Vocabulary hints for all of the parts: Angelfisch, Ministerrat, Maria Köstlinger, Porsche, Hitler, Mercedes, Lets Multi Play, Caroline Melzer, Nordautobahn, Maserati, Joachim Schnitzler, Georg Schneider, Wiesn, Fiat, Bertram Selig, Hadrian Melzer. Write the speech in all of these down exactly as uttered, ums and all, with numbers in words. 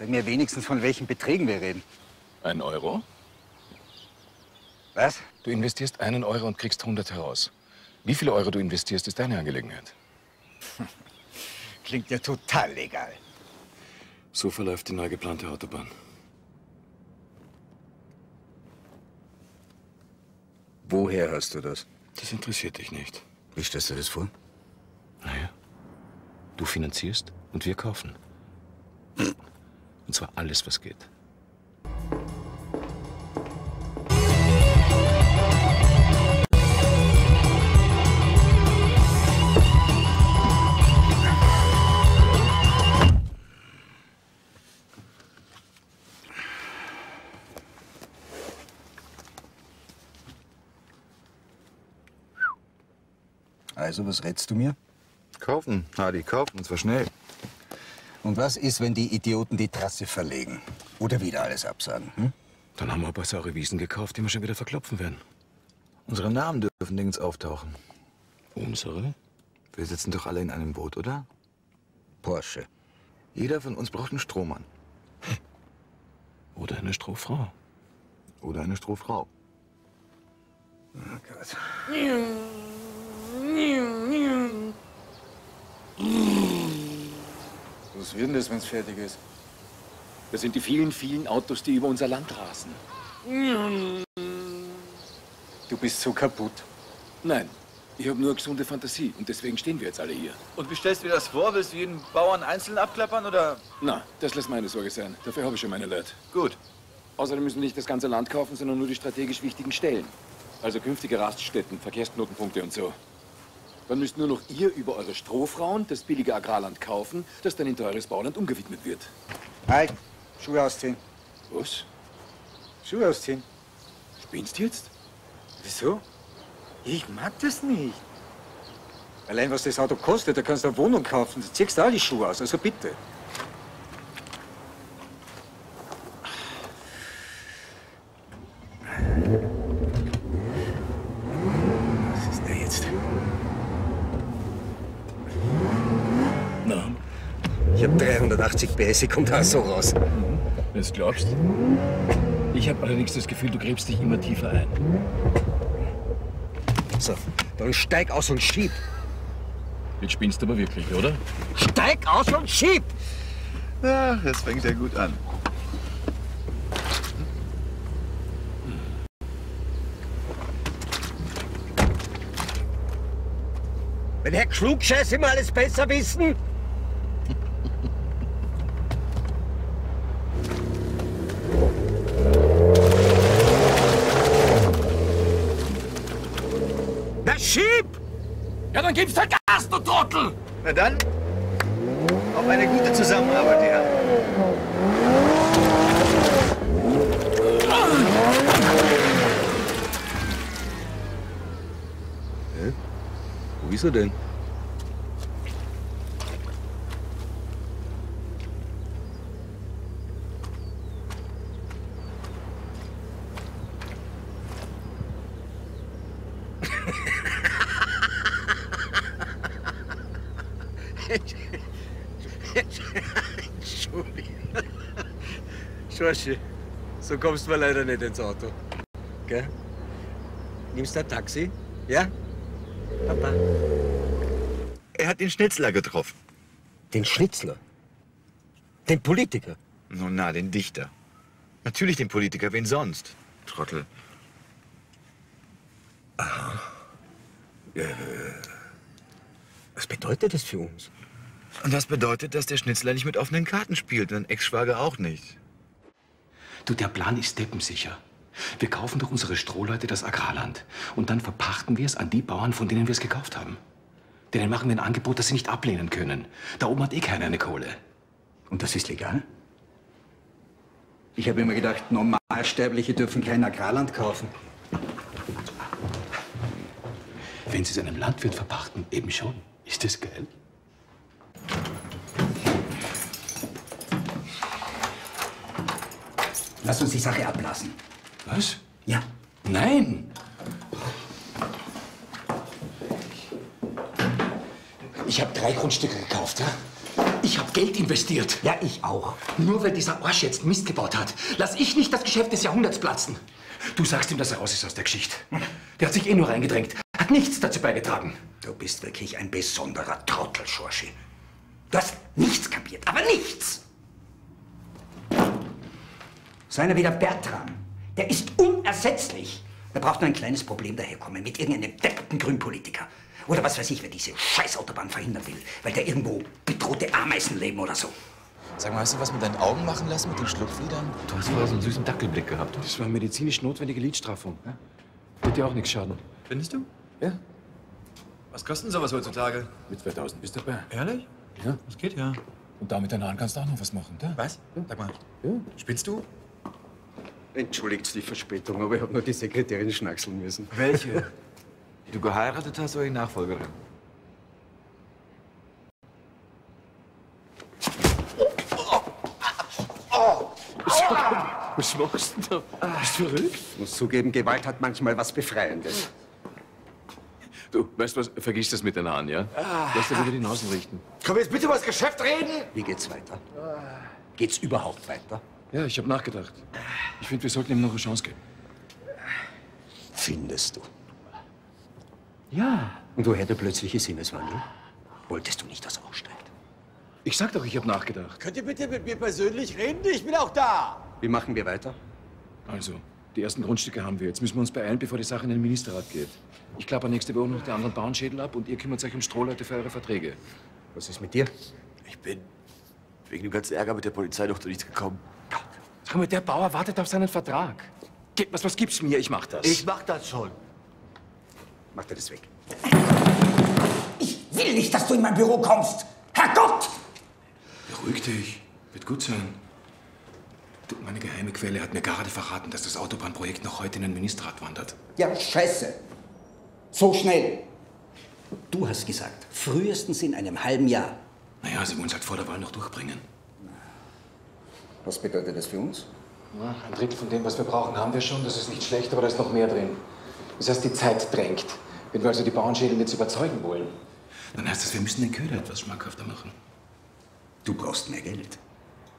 Sag mir wenigstens, von welchen Beträgen wir reden. Ein Euro? Was? Du investierst einen Euro und kriegst hundert heraus. Wie viele Euro du investierst, ist deine Angelegenheit. Klingt ja total legal. So verläuft die neu geplante Autobahn. Woher hast du das? Das interessiert dich nicht. Wie stellst du das vor? Naja, du finanzierst und wir kaufen. Und zwar alles, was geht. Also, was rätst du mir? Kaufen, Hadi, kaufen, und zwar schnell. Und was ist, wenn die Idioten die Trasse verlegen? Oder wieder alles absagen? Hm? Dann haben wir ein paar saure Wiesen gekauft, die wir schon wieder verklopfen werden. Unsere Namen dürfen nirgends auftauchen. Unsere? Wir sitzen doch alle in einem Boot, oder? Porsche. Jeder von uns braucht einen Strohmann. Oder eine Strohfrau. Oder eine Strohfrau. Oh Gott. Was wird denn das, wenn es fertig ist? Das sind die vielen, vielen Autos, die über unser Land rasen. Du bist so kaputt. Nein, ich habe nur gesunde Fantasie und deswegen stehen wir jetzt alle hier. Und wie stellst du dir das vor? Willst du jeden Bauern einzeln abklappern, oder? Na, das lässt meine Sorge sein. Dafür habe ich schon meine Leute. Gut. Außerdem müssen wir nicht das ganze Land kaufen, sondern nur die strategisch wichtigen Stellen. Also künftige Raststätten, Verkehrsknotenpunkte und so. Dann müsst nur noch ihr über eure Strohfrauen das billige Agrarland kaufen, das dann in teures Bauland umgewidmet wird. Halt! Schuhe ausziehen. Was? Schuhe ausziehen. Spinnst du jetzt? Wieso? Ich mag das nicht. Allein was das Auto kostet, da kannst du eine Wohnung kaufen. Du ziehst alle Schuhe aus, also bitte. dreihundertachtzig PS, ich komme da so raus. Das glaubst du? Ich habe allerdings das Gefühl, du gräbst dich immer tiefer ein. So, dann steig aus und schieb. Jetzt spinnst du aber wirklich, oder? Steig aus und schieb! Ja, das fängt ja gut an. Wenn Herr Klugscheiß immer alles besser wissen? Ja, dann gibst halt Gas, du Trottel! Na dann, auf eine gute Zusammenarbeit, ja. Hä? Wo ist er denn? So kommst du mal leider nicht ins Auto. Gell? Nimmst du ein Taxi? Ja? Papa. Er hat den Schnitzler getroffen. Den Schnitzler? Den Politiker? Nun na, den Dichter. Natürlich den Politiker, wen sonst? Trottel. Aha. Äh, was bedeutet das für uns? Und das bedeutet, dass der Schnitzler nicht mit offenen Karten spielt und ein Ex-Schwager auch nicht. Du, der Plan ist deppensicher. Wir kaufen durch unsere Strohleute das Agrarland. Und dann verpachten wir es an die Bauern, von denen wir es gekauft haben. Denen machen wir ein Angebot, das sie nicht ablehnen können. Da oben hat eh keiner eine Kohle. Und das ist legal? Ich habe immer gedacht, Normalsterbliche dürfen kein Agrarland kaufen. Wenn sie es einem Landwirt verpachten, eben schon. Ist das geil? Lass uns die Sache ablassen. Was? Ja. Nein! Ich habe drei Grundstücke gekauft, ja? Ich habe Geld investiert. Ja, ich auch. Nur weil dieser Arsch jetzt Mist gebaut hat, lass ich nicht das Geschäft des Jahrhunderts platzen. Du sagst ihm, dass er raus ist aus der Geschichte. Der hat sich eh nur reingedrängt. Hat nichts dazu beigetragen. Du bist wirklich ein besonderer Trottel, Schorschi. Du hast nichts kapiert, aber nichts. So einer wie der Bertram, der ist unersetzlich. Da braucht nur ein kleines Problem daherkommen mit irgendeinem depperten Grünpolitiker. Oder was weiß ich, wer diese Scheißautobahn verhindern will, weil da irgendwo bedrohte Ameisen leben oder so. Sag mal, hast du was mit deinen Augen machen lassen, mit den Schlupflidern? Du hast vorher so einen süßen Dackelblick gehabt. Das war eine medizinisch notwendige Lidstraffung. Ja? Wird dir auch nichts schaden. Findest du? Ja. Was kostet sowas heutzutage? Mit zweitausend bist du dabei. Ehrlich? Ja. Das geht ja. Und damit deiner Hand kannst du auch noch was machen, oder? Was? Ja. Sag mal, ja. Spinnst du? Entschuldigt die Verspätung, aber ich habe nur die Sekretärin schnackseln müssen. Welche? Die du geheiratet hast oder die Nachfolgerin? Oh. Oh. Was machst du denn da? Bist du verrückt? Ich muss zugeben, Gewalt hat manchmal was Befreiendes. Du, weißt du was? Vergiss das mit den Haaren, ja? Lass dir wieder die Nasen richten. Können wir jetzt bitte über das Geschäft reden? Wie geht's weiter? Geht's überhaupt weiter? Ja, ich habe nachgedacht. Ich finde, wir sollten ihm noch eine Chance geben. Findest du? Ja. Und woher der plötzliche Sinneswandel? Wolltest du nicht, dass er aussteigt? Ich sag doch, ich habe nachgedacht. Könnt ihr bitte mit mir persönlich reden? Ich bin auch da. Wie machen wir weiter? Also, die ersten Grundstücke haben wir. Jetzt müssen wir uns beeilen, bevor die Sache in den Ministerrat geht. Ich klapper nächste Woche noch die anderen Bauernschädel ab und ihr kümmert euch um Strohleute für eure Verträge. Was ist mit dir? Ich bin wegen dem ganzen Ärger mit der Polizei noch zu nichts gekommen. Sag mal, der Bauer wartet auf seinen Vertrag. Gebt was, was gibt's mir? Ich mach das. Ich mach das schon. Mach dir das weg. Ich will nicht, dass du in mein Büro kommst. Herrgott! Beruhig dich. Wird gut sein. Du, meine geheime Quelle hat mir gerade verraten, dass das Autobahnprojekt noch heute in den Ministerrat wandert. Ja, scheiße. So schnell. Du hast gesagt, frühestens in einem halben Jahr. Naja, sie wollen es halt vor der Wahl noch durchbringen. Was bedeutet das für uns? Na, ein Drittel von dem, was wir brauchen, haben wir schon. Das ist nicht schlecht, aber da ist noch mehr drin. Das heißt, die Zeit drängt. Wenn wir also die Bauernschädel jetzt überzeugen wollen. Dann heißt das, wir müssen den Köder etwas schmackhafter machen. Du brauchst mehr Geld.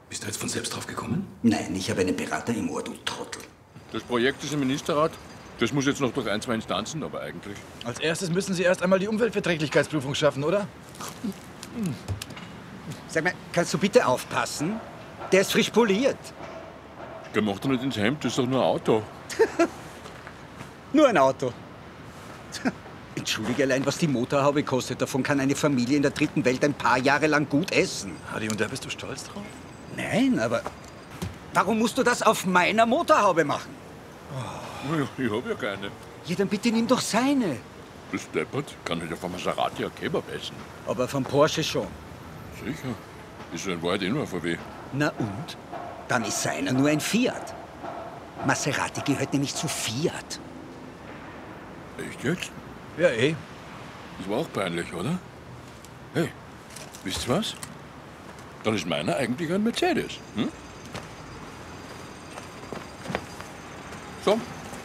Bist du jetzt von selbst drauf gekommen? Nein, ich habe einen Berater im Ohr, du Trottel. Das Projekt ist im Ministerrat. Das muss jetzt noch durch ein, zwei Instanzen, aber eigentlich. Als erstes müssen Sie erst einmal die Umweltverträglichkeitsprüfung schaffen, oder? Sag mal, kannst du bitte aufpassen? Der ist frisch poliert. Der macht doch nicht ins Hemd, das ist doch nur ein Auto. Nur ein Auto. Entschuldige, allein was die Motorhaube kostet, davon kann eine Familie in der dritten Welt ein paar Jahre lang gut essen. Hardy, und da bist du stolz drauf? Nein, aber warum musst du das auf meiner Motorhaube machen? Oh. Ich hab ja keine. Ja, dann bitte nimm doch seine. Bist du deppert? Kann ich ja vom Maserati ein Kebab essen. Aber vom Porsche schon. Sicher. Ist ja in Wahrheit eh nur ein V W. Na und? Dann ist seiner nur ein Fiat. Maserati gehört nämlich zu Fiat. Echt jetzt? Ja, eh. Das war auch peinlich, oder? Hey, wisst ihr was? Dann ist meiner eigentlich ein Mercedes. Hm? So,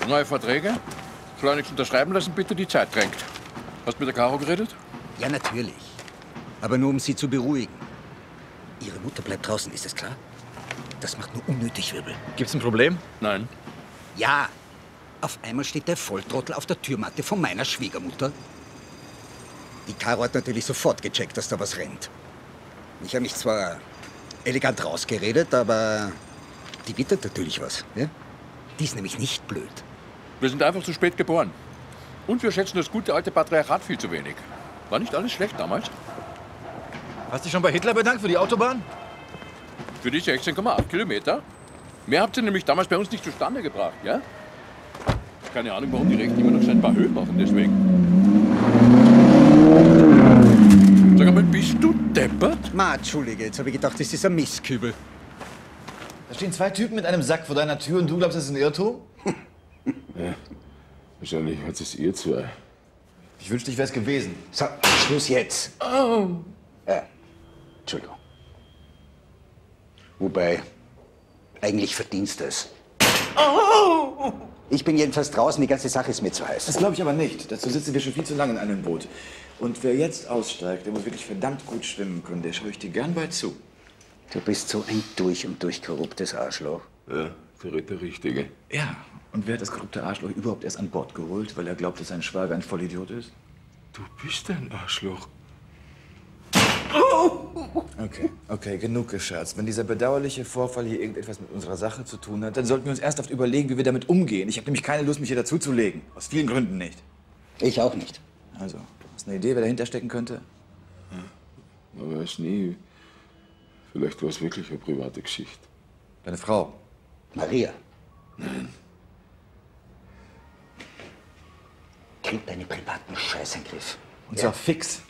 neue Verträge. Schleunigst unterschreiben lassen, bitte, die Zeit drängt. Hast du mit der Caro geredet? Ja, natürlich. Aber nur, um sie zu beruhigen. Ihre Mutter bleibt draußen, ist das klar? Das macht nur unnötig Wirbel. Gibt's ein Problem? Nein. Ja. Auf einmal steht der Volltrottel auf der Türmatte von meiner Schwiegermutter. Die Caro hat natürlich sofort gecheckt, dass da was rennt. Ich habe mich zwar elegant rausgeredet, aber die wittert natürlich was. Ja? Die ist nämlich nicht blöd. Wir sind einfach zu spät geboren. Und wir schätzen das gute alte Patriarchat viel zu wenig. War nicht alles schlecht damals? Hast du dich schon bei Hitler bedankt für die Autobahn? Für die sechzehn Komma acht Kilometer? Mehr habt ihr nämlich damals bei uns nicht zustande gebracht, ja? Keine Ahnung, warum die Rechten immer noch scheinbar Höhe machen, deswegen. Sag mal, bist du deppert? Ma, Entschuldige, jetzt habe ich gedacht, das ist ein Mistkübel. Da stehen zwei Typen mit einem Sack vor deiner Tür und du glaubst, das ist ein Irrtum? Ja, wahrscheinlich hat es ihr zu. Ich wünschte, ich wäre es gewesen. So, Schluss jetzt. Oh. Ja. Entschuldigung. Wobei, eigentlich verdienst du es. Oh. Ich bin jedenfalls draußen, die ganze Sache ist mir zu heiß. Das glaube ich aber nicht. Dazu sitzen wir schon viel zu lange in einem Boot. Und wer jetzt aussteigt, der muss wirklich verdammt gut schwimmen können. Der schaue ich dir gern bei zu. Du bist so ein durch und durch korruptes Arschloch. Ja, verrät der Richtige. Ja, und wer hat das korrupte Arschloch überhaupt erst an Bord geholt, weil er glaubt, dass sein Schwager ein Vollidiot ist? Du bist ein Arschloch. Okay, okay, genug gescherzt. Wenn dieser bedauerliche Vorfall hier irgendetwas mit unserer Sache zu tun hat, dann sollten wir uns ernsthaft überlegen, wie wir damit umgehen. Ich habe nämlich keine Lust, mich hier dazuzulegen. Aus vielen Gründen nicht. Ich auch nicht. Also, hast du eine Idee, wer dahinter stecken könnte? Ja, man weiß nie. Vielleicht war es wirklich eine private Geschichte. Deine Frau? Maria? Nein. Krieg deine privaten Scheiß in den Griff. Und zwar ja. fix.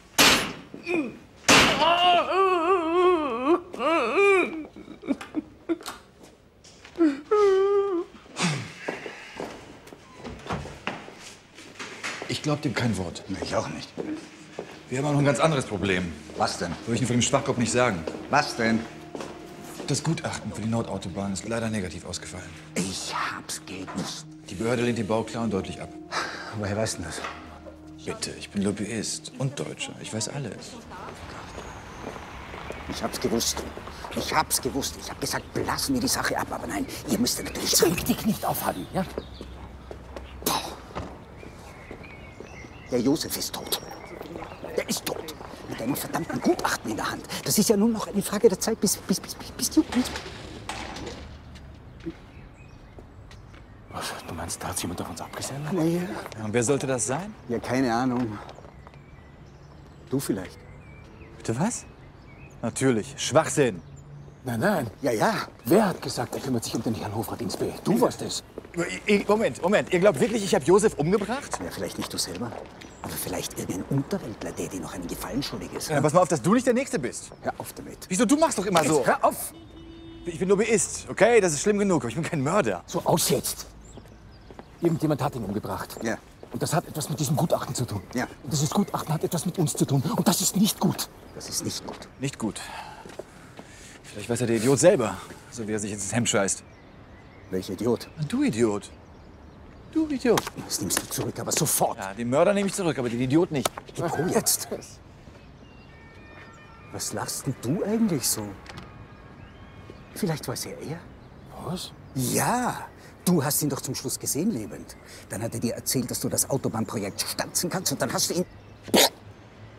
Ich glaub dem kein Wort. Nee, ich auch nicht. Wir haben auch noch ein ganz anderes Problem. Was denn? Soll ich Ihnen von dem Schwachkopf nicht sagen? Was denn? Das Gutachten für die Nordautobahn ist leider negativ ausgefallen. Ich hab's gegen. Die Behörde lehnt den Bau klar und deutlich ab. Woher weißt du das? Bitte, ich bin Lobbyist und Deutscher. Ich weiß alles. Ich hab's gewusst. Ich hab's gewusst. Ich hab gesagt, blasen wir die Sache ab. Aber nein, ihr müsst natürlich zurück. Ich will dich nicht aufhalten, ja? Der Josef ist tot. Der ist tot. Mit einem verdammten Gutachten in der Hand. Das ist ja nur noch eine Frage der Zeit, bis, bis, bis, bis die... Was, du meinst, da hat jemand auf uns abgesendet? Naja. Ja, und wer sollte das sein? Ja, keine Ahnung. Du vielleicht. Bitte was? Natürlich. Schwachsinn. Nein, nein. Ja, ja. Wer hat gesagt, er kümmert sich um den Herrn Hofrat ins B? Du warst es. Moment, Moment. Ihr glaubt wirklich, ich habe Josef umgebracht? Ja, vielleicht nicht du selber. Aber vielleicht irgendein Unterwäldler, der dir noch einen Gefallen schuldig ist. Ja, pass mal auf, dass du nicht der Nächste bist. Hör auf damit. Wieso? Du machst doch immer jetzt so. Hör auf. Ich bin Lobbyist, okay? Das ist schlimm genug, aber ich bin kein Mörder. So, aus jetzt. Irgendjemand hat ihn umgebracht. Ja. Und das hat etwas mit diesem Gutachten zu tun. Ja. Und dieses Gutachten hat etwas mit uns zu tun. Und das ist nicht gut. Das ist nicht gut. Nicht gut. Vielleicht weiß ja der Idiot selber, so wie er sich ins Hemd scheißt. Welcher Idiot? Du Idiot. Du Idiot. Das nimmst du zurück, aber sofort. Ja, den Mörder nehme ich zurück, aber den Idiot nicht. Warum jetzt? Was lachst denn du eigentlich so? Vielleicht weiß ja er. Was? Ja. Du hast ihn doch zum Schluss gesehen, lebend. Dann hat er dir erzählt, dass du das Autobahnprojekt stanzen kannst und dann hast du ihn...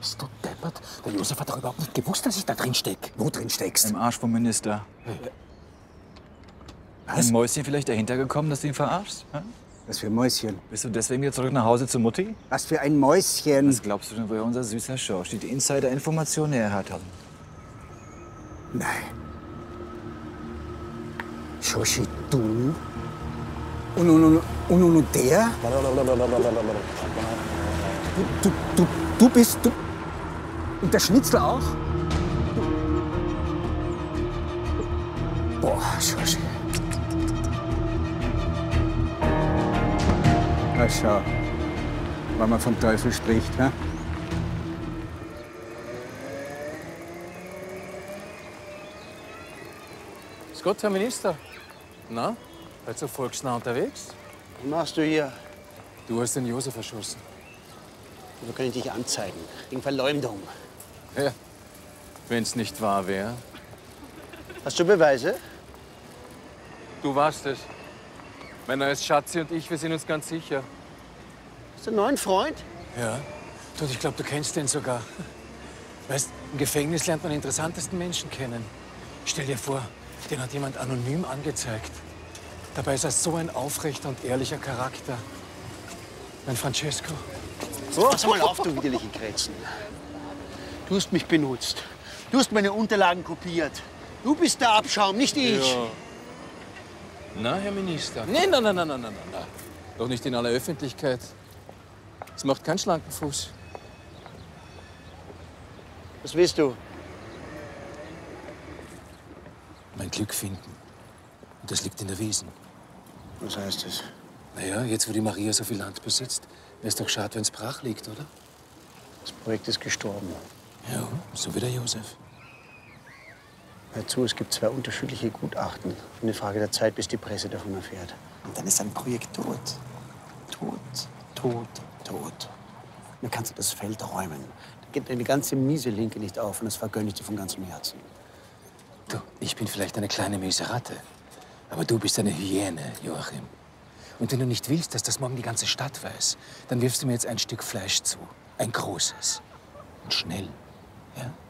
Bist du deppert? Der Josef hat doch überhaupt nicht gewusst, dass ich da drin stecke. Wo drin steckst? Im Arsch vom Minister. Was? Ist Mäuschen vielleicht dahinter gekommen, dass du ihn verarschst? Hm? Was für ein Mäuschen? Bist du deswegen wieder zurück nach Hause zu Mutti? Was für ein Mäuschen? Was glaubst du denn, woher unser süßer Schorsch die Insider-Informationen er hat? Nein. Schorschi, du? Und, und, und, und, und der? Du, du, du, du bist du. Und der Schnitzler auch? Boah, Schorsch. Na schau, wenn man vom Teufel spricht, hä? Grüß Gott, Herr Minister. Na? Seid ihr volksnah unterwegs? Was machst du hier? Du hast den Josef erschossen. Wir können dich anzeigen. Wegen Verleumdung. Ja, wenn's nicht wahr wäre. Hast du Beweise? Du warst es. Mein neues Schatzi und ich, wir sind uns ganz sicher. Hast du einen neuen Freund? Ja. Du, ich glaube, du kennst den sogar. Weißt, im Gefängnis lernt man die interessantesten Menschen kennen. Stell dir vor, den hat jemand anonym angezeigt. Dabei ist er so ein aufrechter und ehrlicher Charakter. Mein Francesco. Oh, pass mal auf, du widerliche Krätzen. Du hast mich benutzt. Du hast meine Unterlagen kopiert. Du bist der Abschaum, nicht ich. Ja. Na, Herr Minister. Nee, nein, nein, nein, nein, nein, nein. Doch nicht in aller Öffentlichkeit. Das macht keinen schlanken Fuß. Was willst du? Mein Glück finden. Und das liegt in der Wiesn. Was heißt das? Naja, jetzt, wo die Maria so viel Land besitzt, wäre es doch schade, wenn es brach liegt, oder? Das Projekt ist gestorben. Ja, so wie der Josef. Hör zu, es gibt zwei unterschiedliche Gutachten. Eine Frage der Zeit, bis die Presse davon erfährt. Und dann ist ein Projekt tot. Tot, tot, tot. Dann kannst du das Feld räumen. Da geht eine ganze miese Linke nicht auf. Und das vergönne ich dir von ganzem Herzen. Du, ich bin vielleicht eine kleine miese Ratte. Aber du bist eine Hyäne, Joachim. Und wenn du nicht willst, dass das morgen die ganze Stadt weiß, dann wirfst du mir jetzt ein Stück Fleisch zu. Ein großes. Und schnell. Ja?